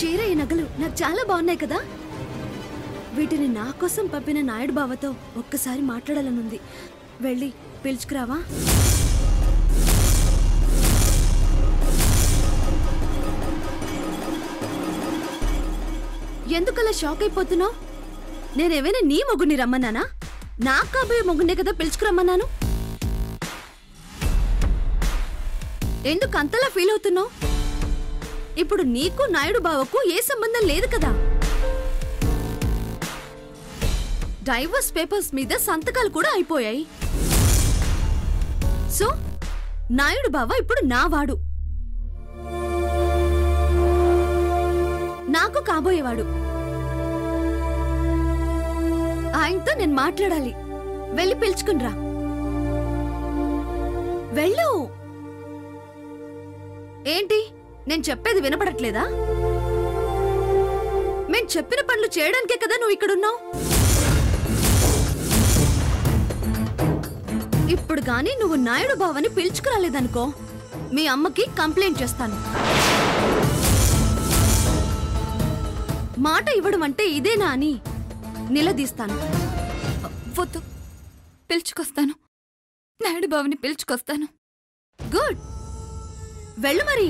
చీర ఈ నగలు నాకు చాలా బాగున్నాయి కదా. వీటిని నా కోసం పంపిన నాయుడు బావతో ఒక్కసారి మాట్లాడాలనుంది. వెళ్ళి పిలుచుకురావా? ఎందుకలా షాక్ అయిపోతున్నావు? నేనేమైనా నీ మొగుడిని రమ్మన్నానా? నా కాబోయే మొగుడే కదా పిలుచుకురమ్మన్నాను. ఎందుకు అంతలా ఫీల్ అవుతున్నావు? ఇప్పుడు నీకు నాయుడు బావకు ఏ సంబంధం లేదు కదా. డైవర్స్ పేపర్స్ మీద సంతకాలు కూడా అయిపోయాయి. సో నాయుడు బావ ఇప్పుడు నావాడు, నాకు కాబోయేవాడు. ఆయనతో నేను మాట్లాడాలి. వెళ్ళి పిలుచుకునిరా. వెళ్ళు. ఏంటి నేను చెప్పేది వినపడట్లేదా? నేను చెప్పిన పనులు చేయడానికే కదా నువ్వు ఇక్కడున్నావు. ఇప్పుడు గానీ నువ్వు నాయుడు బావని పిలుచుకురాలేదనుకో, మీ అమ్మకి కంప్లైంట్ చేస్తాను. మాట ఇవ్వడం అంటే ఇదేనా అని నిలదీస్తాను. వద్దు, పిలుచుకొస్తాను. నాయుడు బావని పిలుచుకొస్తాను. గుడ్, వెళ్ళు మరి.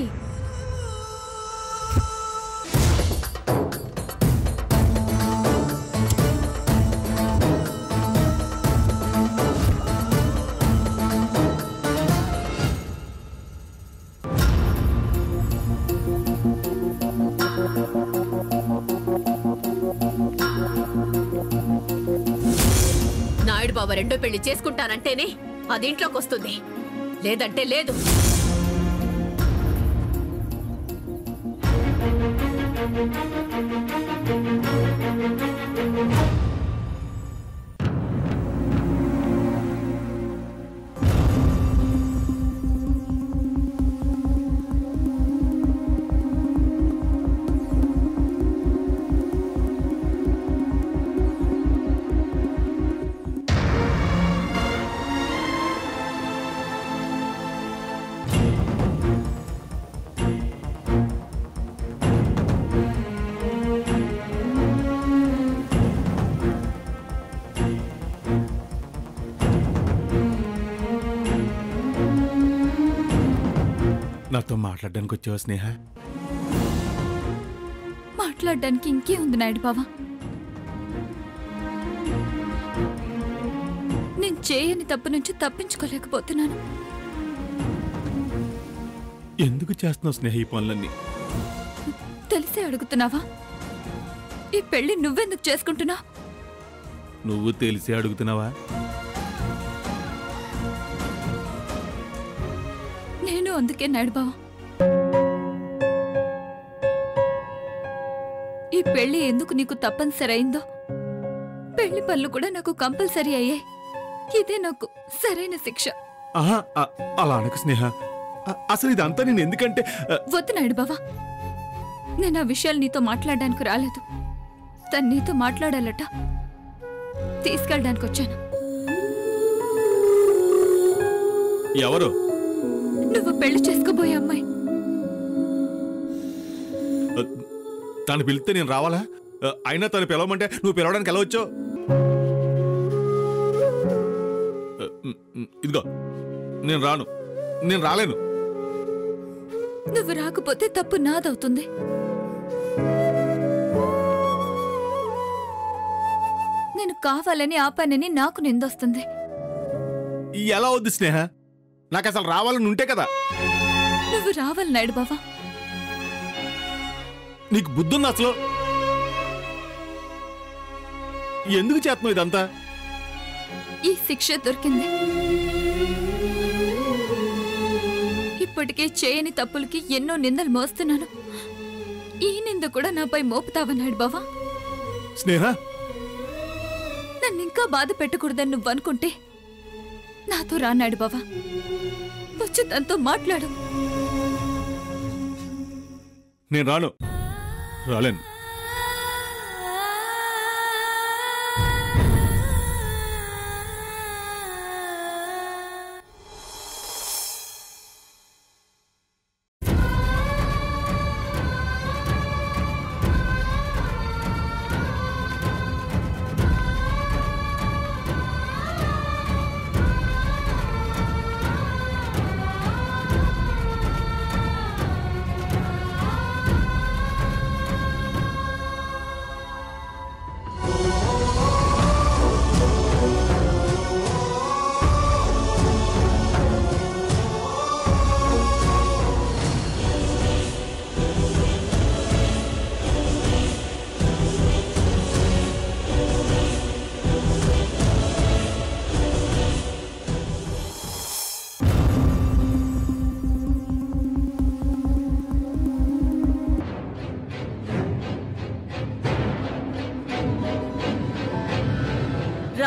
రెండో పెళ్లి చేసుకుంటానంటేనే అది ఇంట్లోకి వస్తుంది, లేదంటే లేదు. నాతో మాట్లాడడానికి వచ్చావా స్నేహ? మాట్లాడడానికి ఇంకే ఉంది నాయుడు బావ. నేను చేయని తప్పు నుంచి తప్పించుకోలేకపోతున్నాను. ఎందుకు చేస్తున్నావు స్నేహ ఈ పనులన్నీ? తెలిసే అడుగుతున్నావా? ఈ పెళ్లి నువ్వెందుకు చేసుకుంటున్నావు? నువ్వు తెలిసే అడుగుతున్నావా? అందుకే నాయుడు బావ, ఈ పెళ్లి ఎందుకు నీకు తప్పనిసరి అయిందో, పెళ్లి పనులు కూడా నాకు కంపల్సరీ అయ్యాయి. ఇదే నాకు సరైన శిక్ష. అలా అనకు స్నేహ. అసలు ఇదంతా నేను ఎందుకంటే... వద్దు నాయుడు బావ, నేను ఆ విషయాలు నీతో మాట్లాడడానికి రాలేదు. తను నీతో మాట్లాడాలట, తీసుకెళ్ళడానికి వచ్చాను. ఎవరు? నువ్వు పెళ్లి చేసుకోబోయే అమ్మాయి. తను పిలిస్తే నేను రావాలా? అయినా తను పిలవమంటే నువ్వు పిలవడానికి ఎలా వచ్చావు? ఇదిగో, నేను రాను, నేను రాలేను. నువ్వు రాకపోతే తప్పు నాదవుతుంది. నేను కావాలని ఆపానని నాకు నిందొస్తుంది. ఎలా అవుద్ది స్నేహ? నాకు అసలు రావాలని ఉంటే కదా. నువ్వు రావాలి నాయుడు బావా. నీకు బుద్ధుందా అసలు? ఎందుకు చేస్తున్నావు ఇదంతా? ఈ శిక్ష దొరికింది. ఇప్పటికే చేయని తప్పులకి ఎన్నో నిందలు మోస్తున్నాను. ఈ నింద కూడా నాపై మోపుతావా నాయుడు బావా? స్నేహ, నన్ను ఇంకా బాధ పెట్టకూడదని నువ్వు అనుకుంటే నాతో రాన్నాడు బావా. వచ్చి తనతో మాట్లాడు. నేను రాను, రాలేను.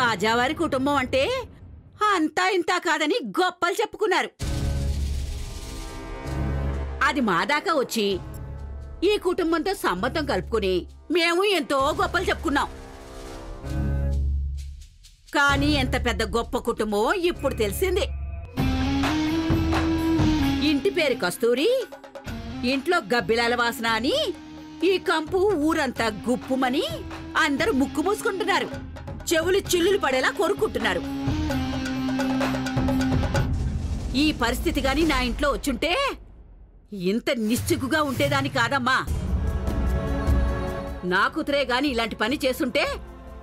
రాజావారి కుటుంబం అంటే అంతా ఇంతా కాదని గొప్పలు చెప్పుకున్నారు. అది మా దాకా వచ్చి ఈ కుటుంబంతో సంబంధం కలుపుకుని మేము ఎంతో గొప్పలు చెప్పుకున్నాం. కానీ ఎంత పెద్ద గొప్ప కుటుంబం ఇప్పుడు తెలిసింది. ఇంటి పేరు కస్తూరి, ఇంట్లో గబ్బిలాల వాసన అని ఈ కంపు ఊరంతా గుప్పుమని అందరూ ముక్కు మూసుకుంటున్నారు, చెవులు చిల్లులు పడేలా కొరుక్కుంటున్నారు. ఈ పరిస్థితి గాని నా ఇంట్లో వచ్చుంటే ఇంత నిశ్చిగ్గుగా ఉండేదాన్ని కాదమ్మా. నా కూతురే గాని ఇలాంటి పని చేస్తుంటే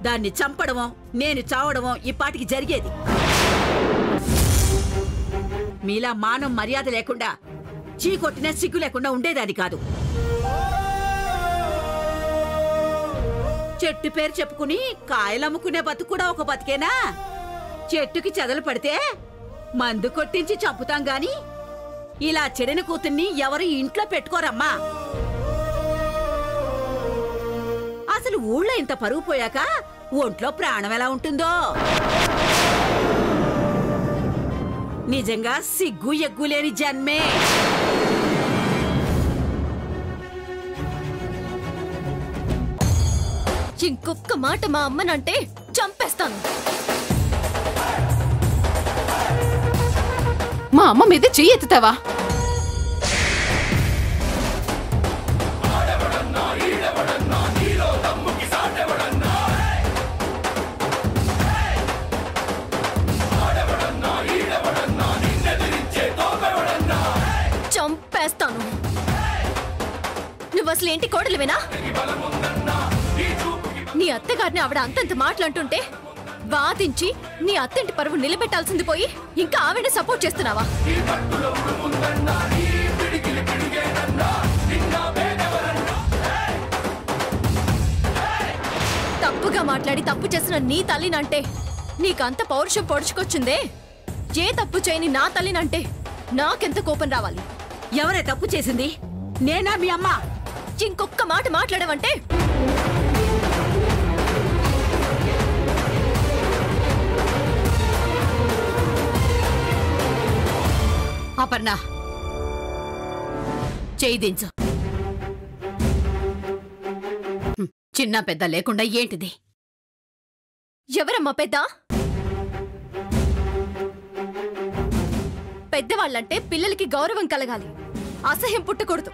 దాన్ని చంపడమో నేను చావడమో ఈ పాటికి జరిగేది. మీలా మానం మర్యాద లేకుండా చీకొట్టినా సిగ్గు లేకుండా ఉండేదాన్ని కాదు. చెట్టు పేరు చెప్పుకుని కాయలమ్ముకునే బతుకు కూడా ఒక బతికేనా? చెట్టుకి చెదలు పడితే మందు కొట్టించి చంపుతాం గాని ఇలా చెడిన కూతుర్ని ఎవరు ఇంట్లో పెట్టుకోరమ్మా. అసలు ఊళ్ళో ఇంత పరువు పోయాక ఒంట్లో ప్రాణం ఎలా ఉంటుందో. నిజంగా సిగ్గు ఎగ్గు లేని జన్మే. ఇంకొక్క మాట మా అమ్మనంటే చంపేస్తాను. మా అమ్మ మీద చెయ్యి ఎత్తుతావా? చంపేస్తాను. నువ్వు అసలు ఏంటి కోడలివేనా? నీ అత్తగారిని ఆవిడ అంతంత మాట్లాడుతుంటే వాదించి నీ అత్తింటి పరువు నిలబెట్టాల్సింది పోయి ఇంకా ఆవిడ సపోర్ట్ చేస్తున్నావా? తప్పుగా మాట్లాడి తప్పు చేసిన నీ తల్లినంటే నీకంత పౌరుషం పొడుచుకొచ్చిందే, ఏ తప్పు చేయని నా తల్లినంటే నాకెంత కోపం రావాలి? ఎవరే తప్పు చేసింది, నేనా మీ అమ్మ? ఇంకొక్క మాట మాట్లాడవంటే అపర్ణ చేయించు. చిన్న పెద్ద లేకుండా ఏంటిది? ఎవరమ్మా పెద్ద? పెద్దవాళ్ళంటే పిల్లలకి గౌరవం కలగాలి, అసహ్యం పుట్టకూడదు.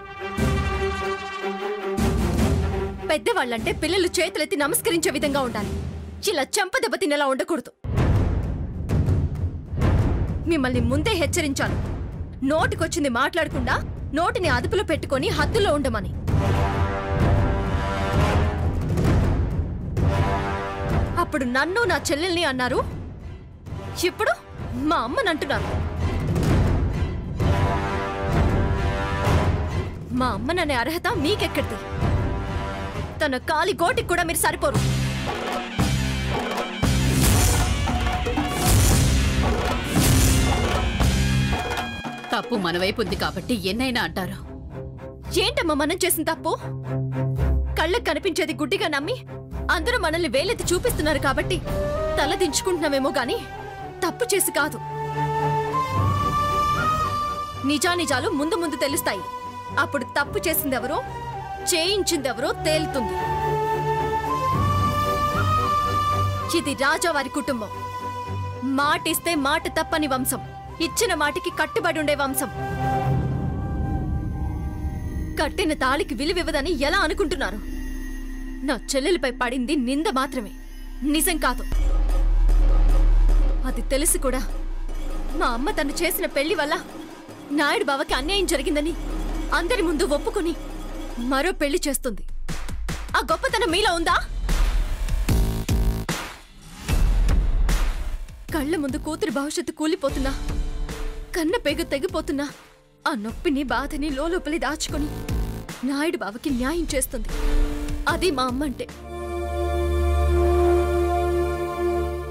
పెద్దవాళ్ళంటే పిల్లలు చేతులెత్తి నమస్కరించే విధంగా ఉండాలి, ఇలా చెంపదెబ్బ తినేలా ఉండకూడదు. మిమ్మల్ని ముందే హెచ్చరించాను, నోటికొచ్చింది మాట్లాడకుండా నోటిని అదుపులో పెట్టుకొని హద్దులో ఉండమని. అప్పుడు నన్ను నా చెల్లెల్ని అన్నారు, ఇప్పుడు మా అమ్మనంటున్నారు. మా అమ్మననే అర్హత మీకెక్కడిది? తన కాలి గోటికి కూడా మీరు సరిపోరు. తప్పు మన వైపు ఉంది కాబట్టి ఎన్నైనా అంటారు. ఏంటమ్మా మనం చేసిన తప్పు? కళ్ళకు కనిపించేది గుడ్డిగా నమ్మి అందరూ మనల్ని వేలెత్తి చూపిస్తున్నారు కాబట్టి తలదించుకుంటున్నామేమో గాని తప్పు చేసి కాదు. నిజానిజాలు ముందు ముందు తెలుస్తాయి, అప్పుడు తప్పు చేసిందెవరో చేయించిందెవరో తేలుతుంది. ఇది రాజావారి కుటుంబం, మాటిస్తే మాట తప్పని వంశం, ఇచ్చిన మాటికి కట్టుబడి ఉండే వంశం. కట్టిన తాళికి విలువివ్వదని ఎలా అనుకుంటున్నారు? నా చెల్లెలిపై పడింది నింద మాత్రమే, నిజం కాదు. అది తెలుసు కూడా మా అమ్మ తను చేసిన పెళ్లి వల్ల నాయుడు బావకి అన్యాయం జరిగిందని అందరి ముందు ఒప్పుకొని మరో పెళ్లి చేస్తుంది. ఆ గొప్పతనం మీలో ఉందా? కళ్ళ ముందు కూతురి భవిష్యత్తు కూలిపోతున్నా, కన్న పెగు తెగిపోతున్నా ఆ నొప్పిని బాధని లోపలి దాచుకుని నాయుడు బావకి న్యాయం చేస్తుంది. అది మా అమ్మ అంటే.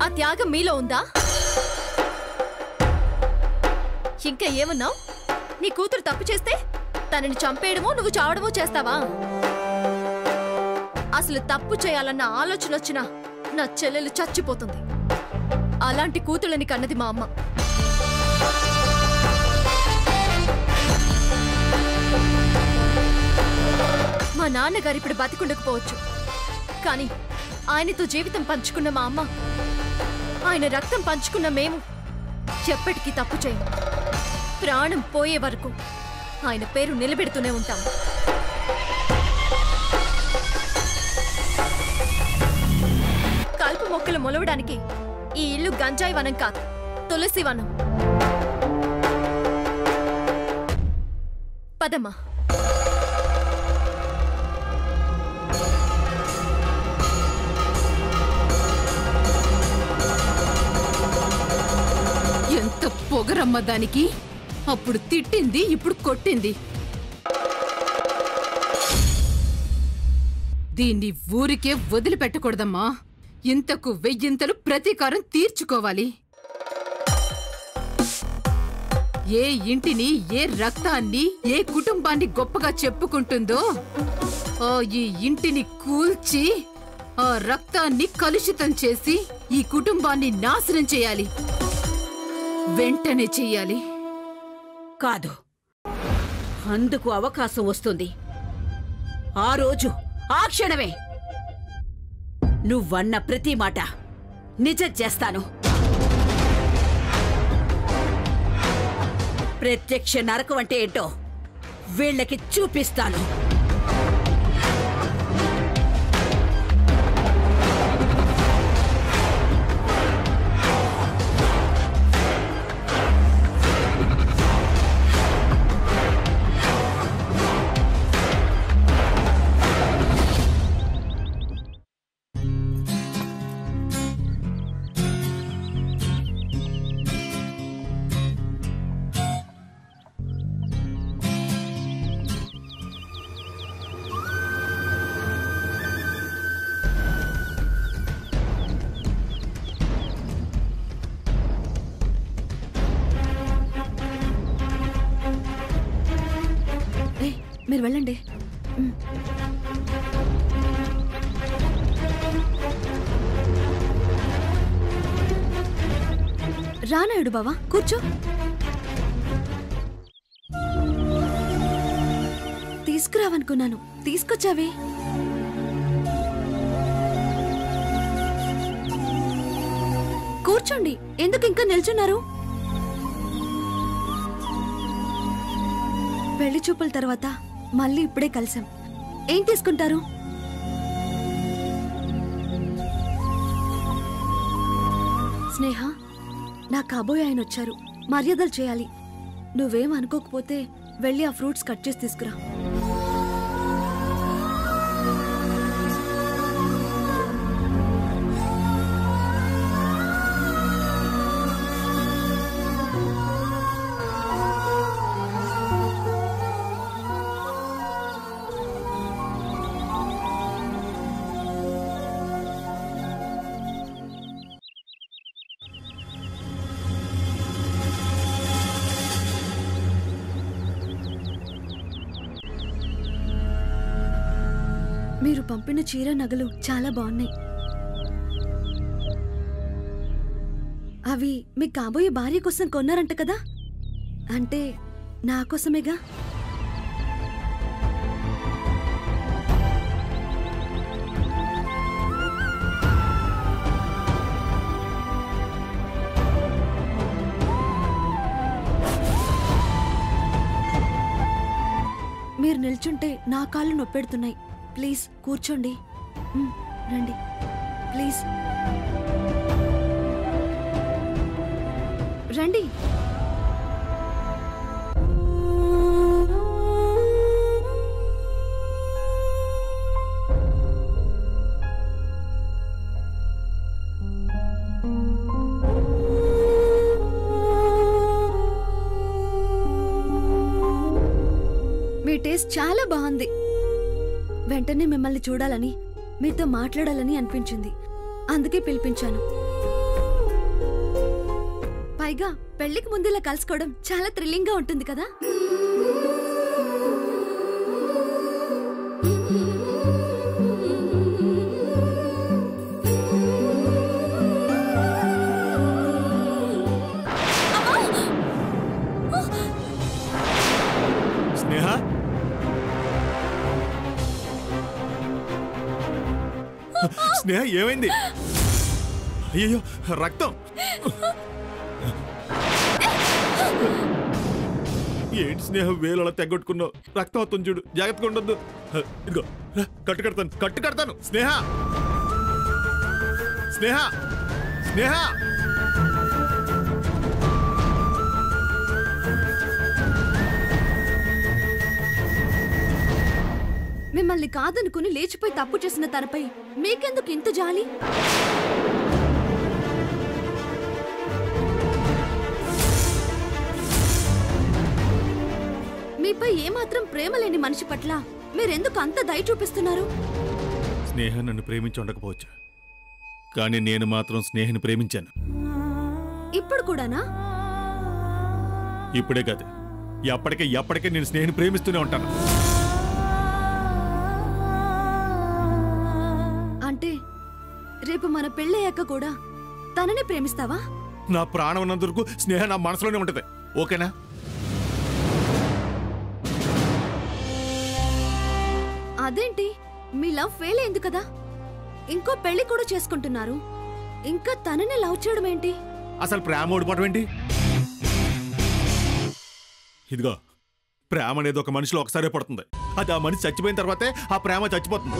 ఆ త్యాగం మీలో ఉందా? ఇంకా ఏమన్నావు? నీ కూతురు తప్పు చేస్తే తనని చంపేయడమో నువ్వు చావడమో చేస్తావా? అసలు తప్పు చేయాలన్న ఆలోచన వచ్చినా నా చెల్లెలు చచ్చిపోతుంది. అలాంటి కూతుళ్ళని కన్నది మా అమ్మ. మా నాన్నగారు ఇప్పుడు బతికుండకపోవచ్చు, కానీ ఆయనతో జీవితం పంచుకున్న మా అమ్మ, ఆయన రక్తం పంచుకున్న మేము ఎప్పటికీ తప్పు చేయము. ప్రాణం పోయే వరకు ఆయన పేరు నిలబెడుతూనే ఉంటాం. కల్ప మొక్కలు మొలవడానికి ఈ ఇల్లు గంజాయి వనం కాదు, తులసి వనం. పదమ్మా. ఎంత పొగరమ్మ దానికి, అప్పుడు తిట్టింది ఇప్పుడు కొట్టింది. దీన్ని ఊరికే వదిలిపెట్టకూడదమ్మా, ఇంతకు వెయ్యింతలు ప్రతీకారం తీర్చుకోవాలి. ఏ ఇంటిని, ఏ రక్తాన్ని, ఏ కుటుంబాన్ని గొప్పగా చెప్పుకుంటుందో ఈ ఇంటిని కూల్చి ఆ రక్తాన్ని కలుషితం చేసి ఈ కుటుంబాన్ని నాశనం చేయాలి, వెంటనే చెయ్యాలి. కాదు, అందుకు అవకాశం వస్తుంది. ఆ రోజు, ఆ క్షణమే నువ్వన్న ప్రతి మాట నిజం చేస్తాను. ప్రత్యక్ష నరకం అంటే ఏంటో వీళ్ళకి చూపిస్తాను. మీరు వెళ్ళండి. రానాయుడు బావా, కూర్చో. తీసుకురావనుకున్నాను, తీసుకొచ్చావే. కూర్చోండి. ఎందుకు ఇంకా నిల్చున్నారు? పెళ్లి చూపుల తర్వాత మళ్ళీ ఇప్పుడే కలిసాం. ఏం తీసుకుంటారు? స్నేహ, నా కాబోయే ఆయన వచ్చారు, మర్యాదలు చేయాలి. నువ్వేం అనుకోకపోతే వెళ్ళి ఆ ఫ్రూట్స్ కట్ చేసి తీసుకురా. మీరు పంపిన చీర, నగలు చాలా బాగున్నాయి. అవి మీ కాబోయే భార్య కోసం కొన్నారంట కదా? అంటే నా కోసమేగా? మీరు నిల్చుంటే నా కాళ్ళు నొప్పెడుతున్నాయి. ప్లీజ్ కూర్చోండి. రండి ప్లీజ్, రండి. మీ టేస్ట్ చాలా బాగుంది. వెంటనే మిమ్మల్ని చూడాలని, మీతో మాట్లాడాలని అనిపించింది, అందుకే పిలిపించాను. పైగా పెళ్లికి ముందు ఇలా కలుసుకోవడం చాలా థ్రిల్లింగ్ గా ఉంటుంది కదా? స్నేహ ఏమైంది? అయ్యో రక్తం. ఏంటి స్నేహ వేలు అలా తెగొట్టుకున్నావు? రక్తం అవుతుంది చూడు, జాగ్రత్తగా ఉండొద్దు. ఇదిగో కట్టు కడతాను, కట్టు కడతాను. స్నేహ స్నేహ స్నేహ మిమ్మల్ని కాదనుకుని లేచిపోయి తప్పు చేసిన తనపై మీకెందుకు ఇంత జాలి? మీపై ఏమాత్రం ప్రేమ లేని మనిషి పట్ల మీరెందుకు అంత దయ చూపిస్తున్నారు? స్నేహ నన్ను ప్రేమించి ఉండకపోవచ్చు, కానీ నేను మాత్రం స్నేహని ప్రేమించాను. ఇప్పుడు కూడానా? ఇప్పుడే కాదు, ఎప్పటికే ఎప్పటికే నేను స్నేహని ప్రేమిస్తూనే ఉంటాను. అంటే రేపు మన పెళ్ళయ్యాక కూడా తనని ప్రేమిస్తావా? నా ప్రాణం ఉన్నందుకు స్నేహ నా మనసులోనే ఉంటది, ఓకేనా? అదేంటి మీ లవ్ ఫెయిల్ అయింది కదా, ఇంకో పెళ్లి కూడా చేసుకుంటున్నారు, ఇంకా తనని లవ్ చేయడం ఏంటి? అసలు ప్రేమ ఓడిపోవడం ఏంటి? ఇదిగో ప్రేమ అనేది ఒక మనిషిలో ఒకసారే పడుతుంది, అది ఆ మనిషి చచ్చిపోయిన తర్వాతే ఆ ప్రేమ చచ్చిపోతుంది,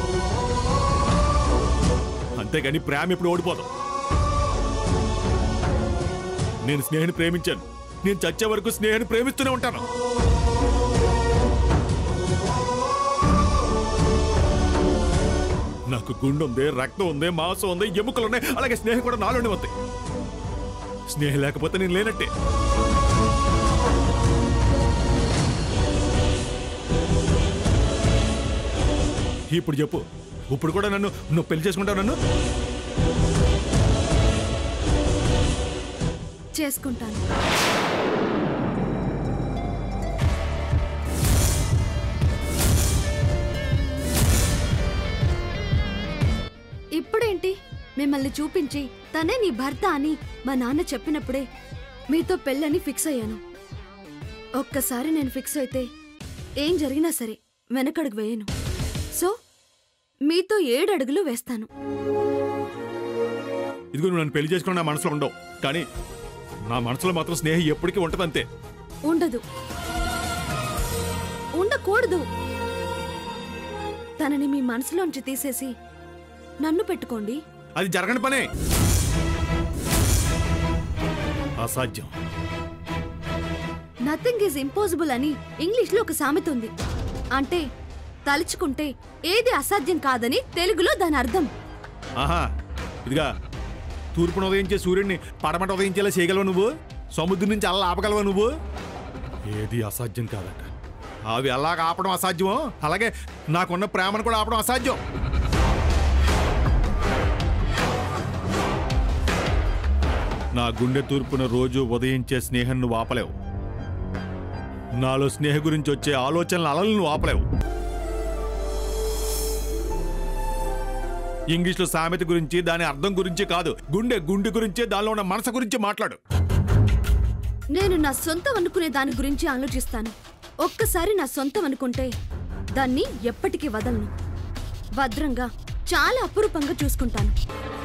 అంతేగాని ప్రేమ ఇప్పుడు ఓడిపోదు. నేను స్నేహని ప్రేమించాను, నేను చచ్చే వరకు స్నేహని ప్రేమిస్తూనే ఉంటాను. నాకు గుండె ఉంది, రక్తం ఉంది, మాంసం ఉంది, ఎముకలు ఉన్నాయి, అలాగే స్నేహ కూడా నాలోనే ఉంది. స్నేహ లేకపోతే నేను లేనట్టే. ఇప్పుడు చెప్పు, ఇప్పుడు కూడా నన్ను నువ్వు పెళ్లి చేసుకుంటావు? నన్ను చేసుకుంటాను. ఇప్పుడేంటి మిమ్మల్ని చూపించి తనే నీ భర్త అని మా నాన్న చెప్పినప్పుడే మీతో పెళ్ళని ఫిక్స్ అయ్యాను. ఒక్కసారి నేను ఫిక్స్ అయితే ఏం జరిగినా సరే వెనకడుగు వేయను, సో మీతో 7 అడుగులు వేస్తాను. ఇదిగో నువ్వు నన్ను పెళ్లి చేసుకుని నా మనసులో ఉండవు, కానీ నా మనసులో మాత్రం స్నేహం ఎప్పటికీ ఉంటదంతే. ఉండదు, ఉండకూడదు. తనని మీ మనసులోంచి తీసేసి నన్ను పెట్టుకోండి, అది జరగని పనే, అసాధ్యం. నథింగ్ ఈజ్ ఇంపాసిబుల్ అని ఇంగ్లీష్లో ఒక సామెత ఉంది, అంటే తలుచుకుంటే ఏది అసాధ్యం కాదని తెలుగులో దాని అర్థం. ఆహా, ఇదిగా తూర్పును ఉదయించే సూర్యుడిని పడమట ఉదయించేలా చేయగలవా నువ్వు? సముద్రం నుంచి అలా ఆపగలవా నువ్వు? ఏది అసాధ్యం కాదట. అవి అలాగ ఆపడం అసాధ్యమో అలాగే నాకున్న ప్రేమను కూడా ఆపడం అసాధ్యం. నా గుండె తూర్పున రోజు ఉదయించే స్నేహం నువ్వు ఆపలేవు, నాలో స్నేహ గురించి వచ్చే ఆలోచనల అలలు నువ్వు ఆపలేవు. ఇంగ్లీష్లో సామెత గురించి, దాని అర్థం గురించి కాదు, గుండె గుండె గురించి, దానిలో ఉన్న మనసు గురించి మాట్లాడు. నేను నా సొంతం అనుకునే దాని గురించి ఆలోచిస్తాను. ఒక్కసారి నా సొంతం అనుకుంటే దాన్ని ఎప్పటికీ వదలను, భద్రంగా చాలా అపురూపంగా చూసుకుంటాను.